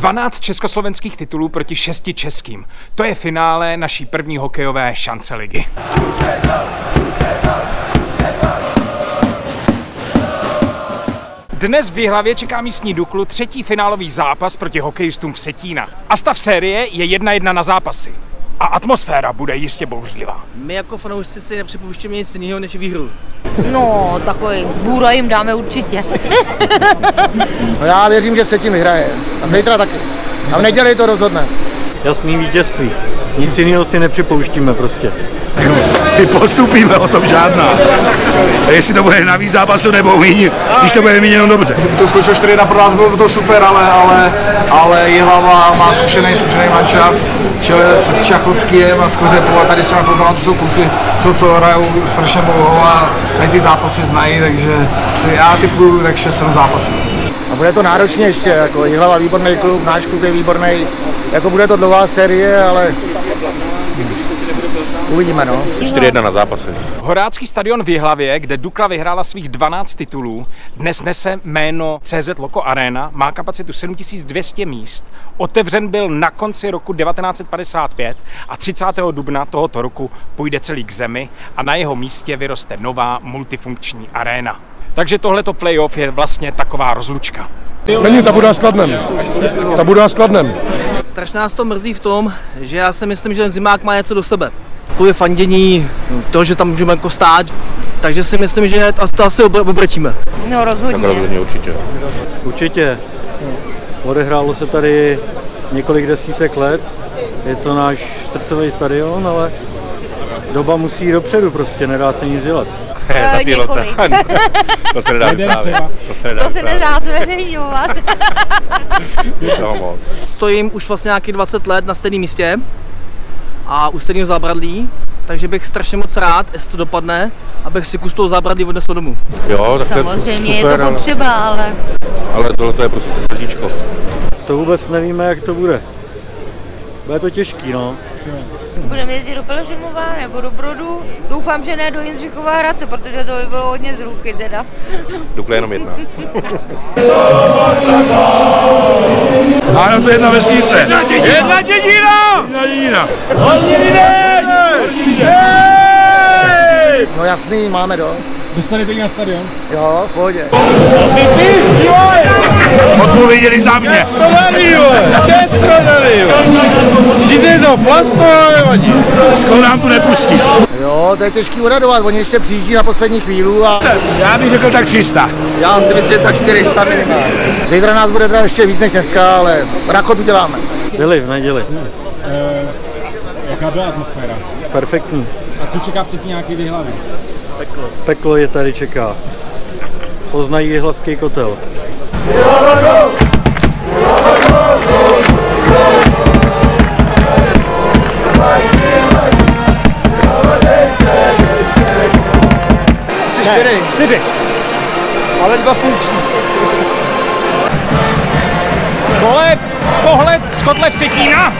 12 československých titulů proti 6 českým. To je finále naší první hokejové šance ligy. Dnes v Jihlavě čeká místní Duklu třetí finálový zápas proti hokejistům Vsetína. A stav série je 1-1 na zápasy. A atmosféra bude jistě bouřlivá. My jako fanoušci si nepřipouštíme nic jiného než výhru. No, takový bůra jim dáme určitě. No já věřím, že Vsetín vyhraje. A zítra taky. A v neděli to rozhodne. Jasný vítězství. Nic jiného si nepřipouštíme prostě. My postupíme, o tom žádná. A jestli to bude na víc zápasu nebo míň, když to bude míň jenom dobře. To skočilo 4-1 pro nás, bylo to super, ale Jihlava má zkušený manšaft, s Čachockým a Skořepou a tady se napovedala, to jsou kluci, co hrajou strašně bohu a ty zápasy znají, takže já typuju tak 6-7 zápasů. A bude to náročně ještě, jako Jihlava výborný klub, náš klub je výborný, jako bude to dlouhá série, ale uvidíme, no. 4-1 na zápasy. Horácký stadion v Jihlavě, kde Dukla vyhrála svých 12 titulů, dnes nese jméno CZ Loko Arena, má kapacitu 7200 míst, otevřen byl na konci roku 1955 a 30. dubna tohoto roku půjde celý k zemi a na jeho místě vyroste nová multifunkční aréna. Takže tohleto playoff je vlastně taková rozlučka. Není, ta bude skladnem. Ta bude skladnem. Strašně nás to mrzí v tom, že já si myslím, že ten zimák má něco do sebe. Kvůli fandění, to, že tam můžeme jako stát, takže si myslím, že to asi obrátíme. No rozhodně. Tak rozhodně určitě. Určitě. Odehrálo se tady několik desítek let, je to náš srdcový stadion, ale doba musí jít dopředu prostě, nedá se nic dělat. To se nedá vyprávět. To se nedá zveřejňovat. Stojím už vlastně nějakých 20 let na stejném místě a u stejného zábradlí, takže bych strašně moc rád, jestli to dopadne, abych si kus toho zábradlí odnesl domů. Jo, tak samozřejmě je to potřeba, ale tohle je prostě srdíčko. To vůbec nevíme, jak to bude. Bude to těžký, no. Budeme jezdit do Pelřimova nebo do Brodu. Doufám, že ne do Jindřichůva Hradce, protože to by bylo hodně z ruky teda. Dukla jenom jedna. Ano, to je jedna vesnice. Jedna dědina! Jedna dědina! No jasný, máme dost. Dostanete ji na stadion? Jo, v pohodě. Odpověděli za mě. Skoro nám tu nepustí. Jo, to je těžký uradovat, oni ještě přijíždí na poslední chvíli a... Já bych řekl tak 300. Já si myslím, tak 400 minimálně. Zítra nás bude teda ještě víc než dneska, ale rakot uděláme. Byli v neděli. Jaká byla atmosféra? Perfektní. A co čeká včetně nějaký Jihlavy? Peklo. Peklo je tady čeká. Poznají jihlavský kotel. Asi 4. Ale 2 funkční. Tohle pohled z kotle Vsetína.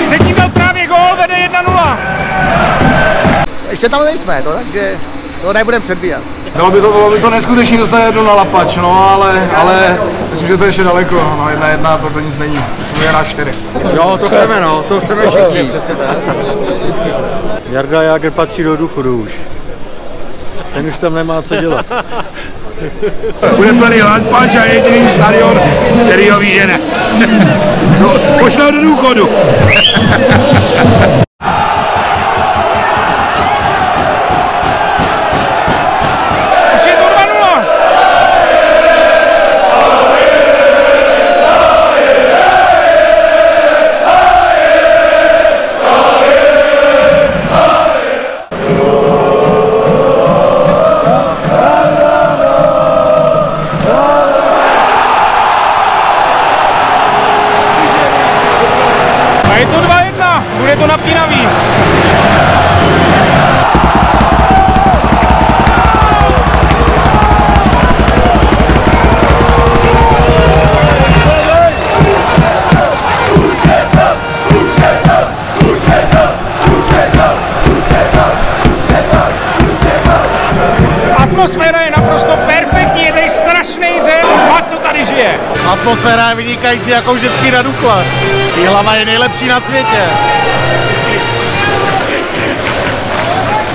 Vsetín dal právě gól, vede 1-0. Ještě tam nejsme, to, takže to nebudeme předbíhat. Bylo by to neskutečný dostat jednu na Lapač, no, ale myslím, že to ještě daleko, no, 1-1, to nic není, jsme jen na 4. Jo, to chceme, no, to chceme všichni. Jarda Jágr patří do důchodu už. Ten už tam nemá co dělat. Bude plný Lapač a jediný stadion, který ho vyžene. Pošle ho do důchodu. Už je to 2-0. A je to 2-1, bude to napínavý. Atmosféra je vynikající, jako vždycky na Dukle. Jihlava je nejlepší na světě.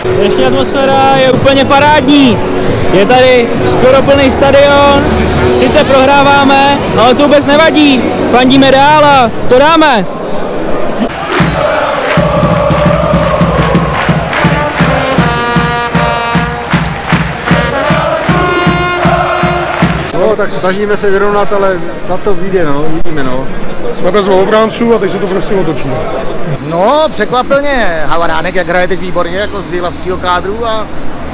Dnešní atmosféra je úplně parádní. Je tady skoro plný stadion. Sice prohráváme, ale to vůbec nevadí. Fandíme dál a to dáme. No, tak snažíme se vyrovnat, ale na to vyjde, no, vidíme, no. Jsme bez obránců a teď se to prostě otočí. No, překvapilně Havaránek, jak hraje teď výborně, jako z jihlavského kádru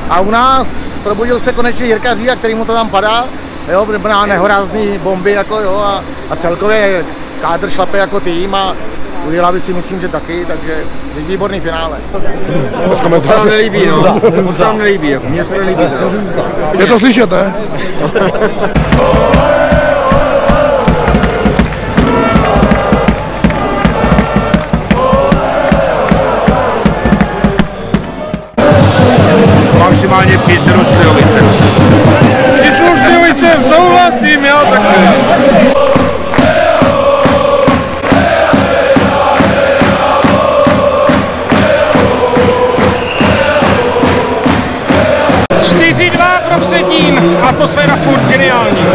a u nás probudil se konečně Jirka Říha, který mu to tam padá, jo, na nehorázný bomby, jako jo, a celkově kádr šlape jako tým a u Jihlavy si myslím, že taky, takže výborný finále. Moc se nám nelíbí, no, moc se nám nelíbí, jako, mně se nelíbí. Je to slyšet, ne? Maximálně přísru Slijovice. Přísru Slijovice, souhlasím, já takhle. Dva pro Vsetín, atmosféra furt geniální.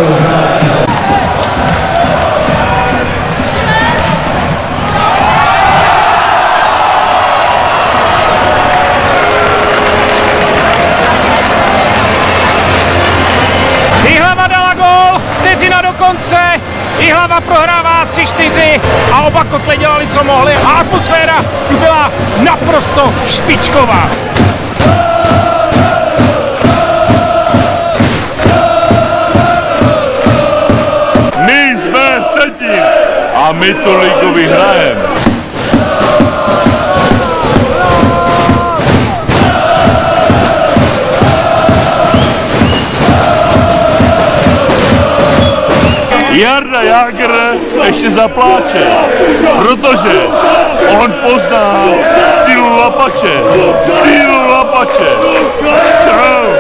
Jihlava dala gól, vteřina do konce, Jihlava prohrává 3-4 a oba kotle dělali, co mohli a atmosféra tu byla naprosto špičková. A my tu ligu vyhrajeme. Jarda Jágr ještě zapláče, protože on pozná sílu Lapače. Sílu Lapače. Čau.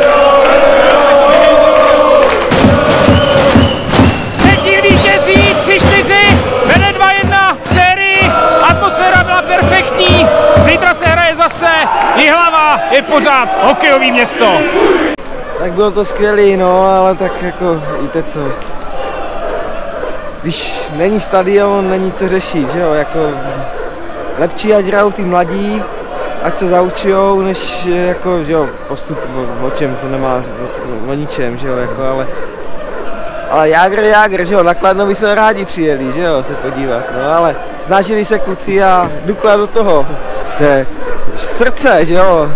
Zítra se hraje zase, Jihlava je pořád hokejový město. Tak bylo to skvělý, no, ale tak jako, víte co, když není stadion, není co řešit, že jo, jako lepší, ať hrajou ty mladí, ať se zaučijou, než jako, že jo, postup o čem, to nemá, o ničem, že jo, jako, ale Jágr, že jo, na Kladnovi jsme rádi přijeli, že jo, se podívat, no, ale snažili se kluci a Dukla do toho, to je srdce, že jo.